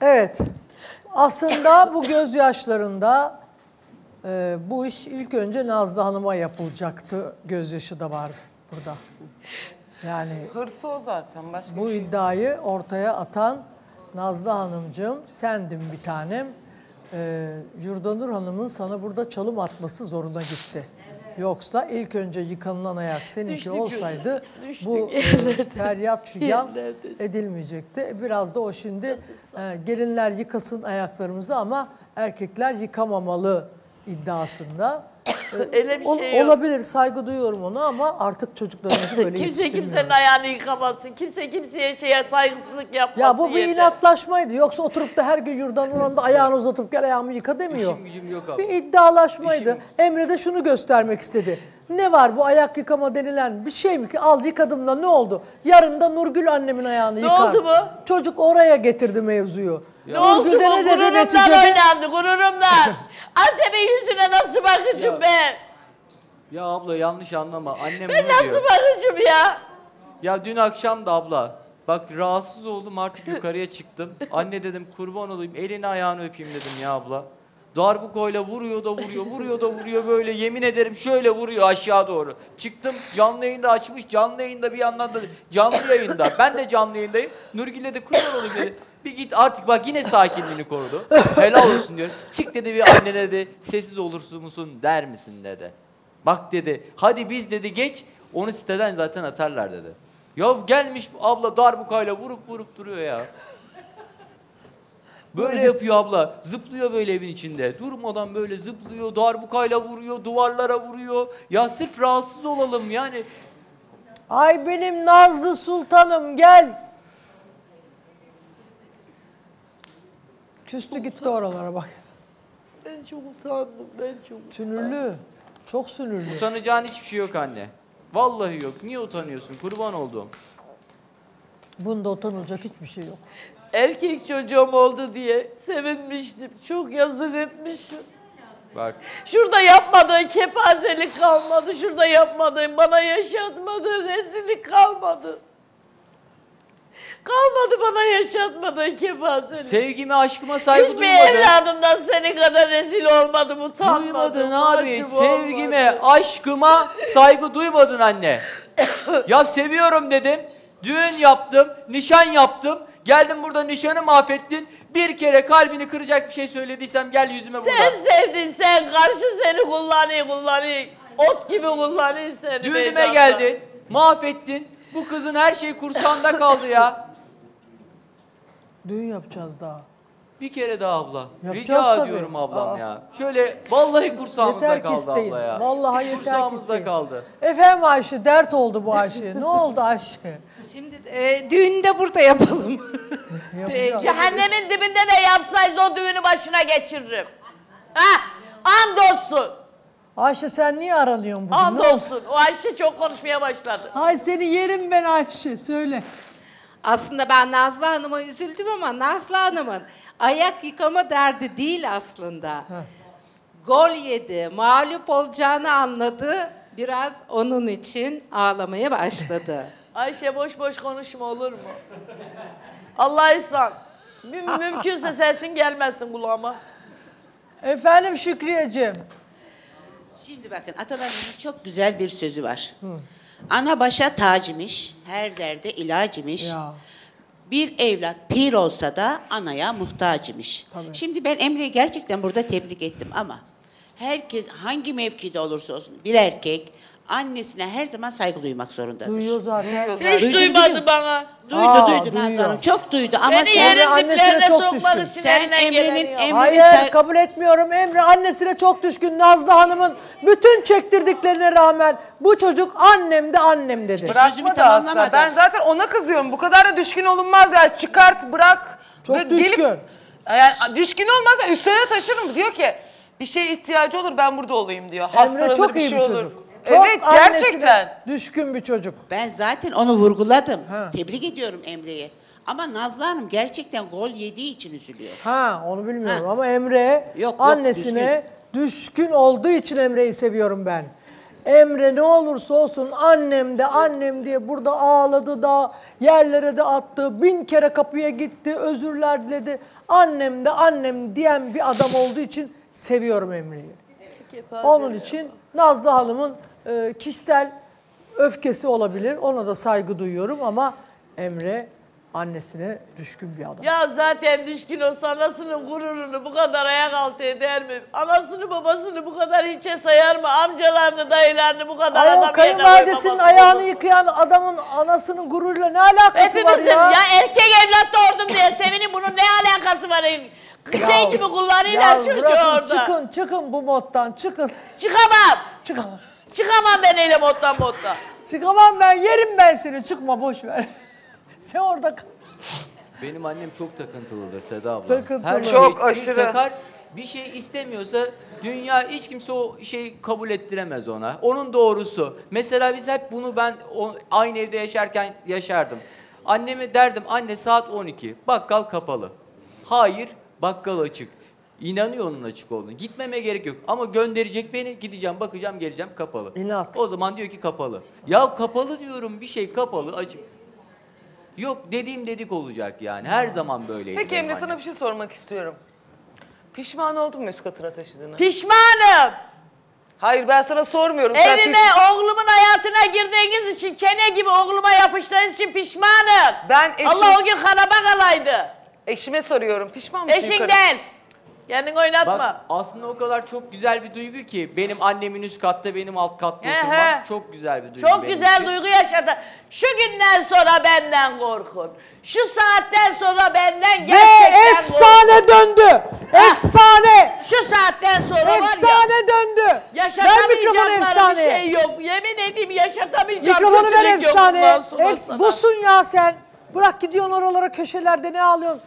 Evet. Aslında bu gözyaşlarında bu iş ilk önce Nazlı Hanım'a yapılacaktı. Gözyaşı da var burada. Yani hırsı o zaten. Başka bu iddiayı ortaya atan Nazlı Hanımcığım sendin bir tanem. Yurdanur Hanım'ın sana burada çalım atması zoruna gitti. Evet. Yoksa ilk önce yıkanılan ayak seninki düştük olsaydı bu feryat figan edilmeyecekti. Biraz da o şimdi gelinler yıkasın ayaklarımızı ama erkekler yıkamamalı iddiasında. Öyle bir şey olabilir, saygı duyuyorum ona ama artık çocuklarımızı böyle kimse kimsenin ayağını yıkamasın. Kimse kimseye şeye saygısızlık yapmasın. Ya bu bir yeter. İnatlaşmaydı. Yoksa oturup da her gün Yurdanur Hanım'da ayağını uzatıp gel ayağımı yıka demiyor. Bir iddialaşmaydı. Emre de şunu göstermek istedi. Ne var bu ayak yıkama denilen bir şey mi ki? Al yıkadım da ne oldu? Yarın da Nurgül annemin ayağını yıkar. Ne oldu bu? Çocuk oraya getirdi mevzuyu. Ne oldu bu? Gururumdan oynandı, gururumdan. Antep'in yüzüne nasıl bakıcım ya, ben? Ya abla yanlış anlama. Annem ben nasıl diyor bakıcım ya? Ya dün akşam da abla, bak rahatsız oldum artık yukarıya çıktım. Anne dedim kurban olayım elini ayağını öpeyim dedim ya abla. Darbukayla vuruyor da vuruyor, vuruyor da vuruyor böyle yemin ederim şöyle vuruyor aşağı doğru. Çıktım canlı yayında açmış, canlı yayında bir yandan da canlı yayında. Ben de canlı yayındayım. Nurgül'e de kurban olayım dedi. Bir git artık bak yine sakinliğini korudu. Helal olsun diyor. Çık dedi bir annene dedi sessiz olursun musun der misin dedi. Bak dedi hadi biz dedi geç onu siteden zaten atarlar dedi. Ya gelmiş abla darbukayla vurup duruyor ya. Böyle yapıyor abla. Zıplıyor böyle evin içinde. Durmadan böyle zıplıyor. Darbukayla vuruyor. Duvarlara vuruyor. Ya sırf rahatsız olalım yani. Ay benim Nazlı Sultanım gel. Küstü gitti oralara bak. Ben çok utandım, ben çok utandım. Sinirli, çok sinirli. Utanacağın hiçbir şey yok anne. Vallahi yok. Niye utanıyorsun? Kurban olduğum. Bunda utanılacak hiçbir şey yok. Erkek çocuğum oldu diye sevinmiştim. Çok yazık etmişim. Bak. Şurada yapmadığın kepazelik kalmadı. Şurada yapmadığın bana yaşatmadığın rezillik kalmadı. Kalmadı bana yaşatmadığın kefasını. Sevgime, aşkıma saygı hiçbir duymadım. Hiçbir evladımdan senin kadar rezil olmadım, utanmadım. Duymadın abi. Sevgime, olmadı, aşkıma saygı duymadın anne. Ya seviyorum dedim. Düğün yaptım, nişan yaptım. Geldim burada nişanı mahvettin. Bir kere kalbini kıracak bir şey söylediysem gel yüzüme burada. Sen sevdin, sen karşı seni kullanayım. Ot gibi kullanayım seni. Düğünüme geldin, mahvettin. Bu kızın her şey kursağında kaldı ya. Düğün yapacağız daha. Bir kere daha abla. Yapacağız rica tabii ediyorum ablam. Aa, ya. Şöyle vallahi kursağımızda yeter kaldı isteyin abla ya. Vallahi yeter ki kaldı. Efendim Ayşe dert oldu bu Ayşe. Ne oldu Ayşe? Şimdi düğünü de burada yapalım. Cehennemin dibinde de yapsayız o düğünü başına geçiririm. Ha? Andolsun. Ayşe sen niye aranıyorsun bugün? Andolsun. O Ayşe çok konuşmaya başladı. Ay seni yerim ben Ayşe. Söyle. Aslında ben Nazlı Hanım'a üzüldüm ama Nazlı Hanım'ın ayak yıkama derdi değil aslında. Heh. Gol yedi. Mağlup olacağını anladı. Biraz onun için ağlamaya başladı. Ayşe boş boş konuşma olur mu? Allah ihsan. Mümkünse sesin gelmesin kulağıma. Efendim Şükriyeciğim. Şimdi bakın atalarımızın çok güzel bir sözü var. Hı. Ana başa tacmış, her derde ilacimiş. Ya. Bir evlat pir olsa da anaya muhtaçmış. Şimdi ben Emre'yi gerçekten burada tebrik ettim ama herkes hangi mevkide olursa olsun bir erkek annesine her zaman saygı duymak zorundadır. Duyuyor zaten. Hiç duydum, duymadı biliyor bana. Duydu Nazlı Hanım. Çok duydu ama beni yerin diplerine sokmak için sen Emre'nin... Hayır kabul etmiyorum. Emre annesine çok düşkün. Nazlı Hanım'ın bütün çektirdiklerine rağmen bu çocuk annem de annem dedi. Bırakma da aslında. Ben zaten ona kızıyorum. Bu kadar da düşkün olunmaz ya. Çıkart, bırak. Çok ve düşkün. Gelip, yani düşkün olmaz ya. Üstüne taşırım. Diyor ki bir şeye ihtiyacı olur ben burada olayım diyor. Emre çok iyi bir çocuk. Çok evet gerçekten düşkün bir çocuk. Ben zaten onu vurguladım. Ha. Tebrik ediyorum Emre'yi. Ama Nazlı Hanım gerçekten gol yediği için üzülüyor. Ha onu bilmiyorum ha, ama Emre yok, annesine düşkün olduğu için Emre'yi seviyorum ben. Emre ne olursa olsun annem de annem diye burada ağladı da, yerlere de attı, 1000 kere kapıya gitti, özürler diledi. Annem de annem diyen bir adam olduğu için seviyorum Emre'yi. Onun için Nazlı Hanım'ın kişisel öfkesi olabilir, ona da saygı duyuyorum ama Emre annesine düşkün bir adam. Ya zaten düşkün olsa anasının gururunu bu kadar ayak altı eder mi? Anasını babasını bu kadar hiçe sayar mı? Amcalarını dayılarını bu kadar adam yerine... Kayınvalidesinin ayağını yıkayan adamın anasının gururuyla ne alakası var ya? Ya erkek evlat doğurdum diye sevinin, bunun ne alakası var? Şey gibi kullarıyla çocuğu orada. Çıkın çıkın bu moddan, çıkın. Çıkamam. Çıkamam. Çıkamam ben öyle moddan moddan. Çıkamam ben, yerim ben seni, çıkma boş ver. Sen orada kal. Benim annem çok takıntılıdır Seda abla. Takıntılı. Her çok aşırı. Takar, bir şey istemiyorsa dünya hiç kimse o şeyi kabul ettiremez ona. Onun doğrusu. Mesela biz hep bunu ben aynı evde yaşarken yaşardım. Anneme derdim anne saat 12 bakkal kapalı. Hayır bakkal açık. İnanıyor onun açık olduğunu. Gitmeme gerek yok ama gönderecek beni, gideceğim bakacağım geleceğim kapalı. İnat. O zaman diyor ki kapalı. Ya kapalı diyorum, bir şey kapalı açık. Yok dediğim dedik olacak yani. Her zaman böyleydi. Peki Emre sana bir şey sormak istiyorum. Pişman oldun mu üst katına taşıdığına? Pişmanım. Hayır ben sana sormuyorum. Evime oğlumun hayatına girdiğiniz için, kene gibi oğluma yapıştığınız için pişmanım. Ben eşim... Allah o gün haraba kalaydı. Eşime soruyorum, pişman mısın? Eşin gel. Kendini oynatma. Bak, aslında o kadar çok güzel bir duygu ki benim annemin üst katta benim alt katta oturmak çok güzel bir duygu. Çok güzel için. Duygu yaşadı. Şu günden sonra benden korkun. Şu saatten sonra benden gerçekten korkun. Ve efsane döndü. Efsane. Şu saatten sonra efsane var ya. Efsane döndü. Yaşatamayacakları bir şey yok. Yemin edeyim yaşatamayacakları mikrofonu ver efsane. Busun ya sen. Bırak gidiyorsun oralara köşelerde ne ağlıyorsun.